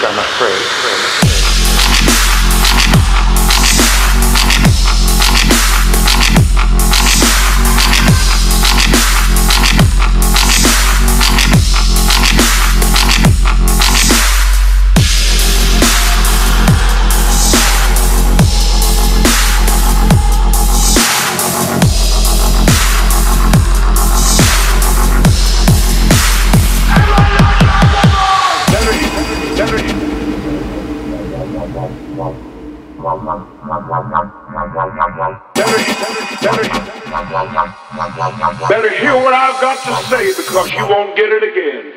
think I'm afraid. Better hear what I've got to say, because you won't get it again.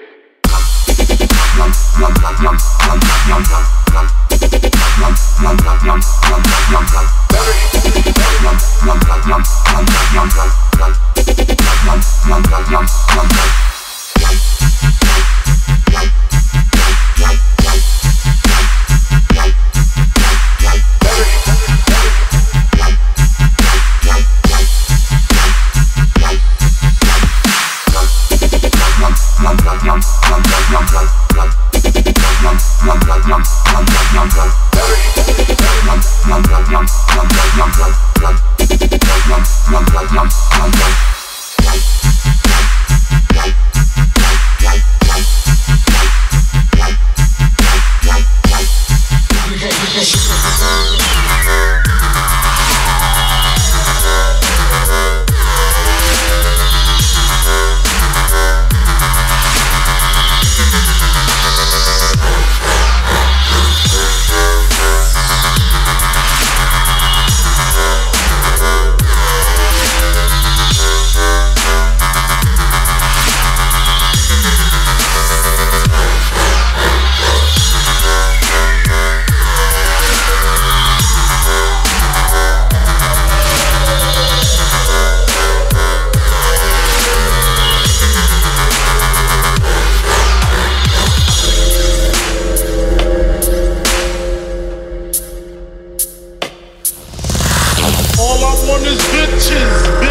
All I want is riches, bitch.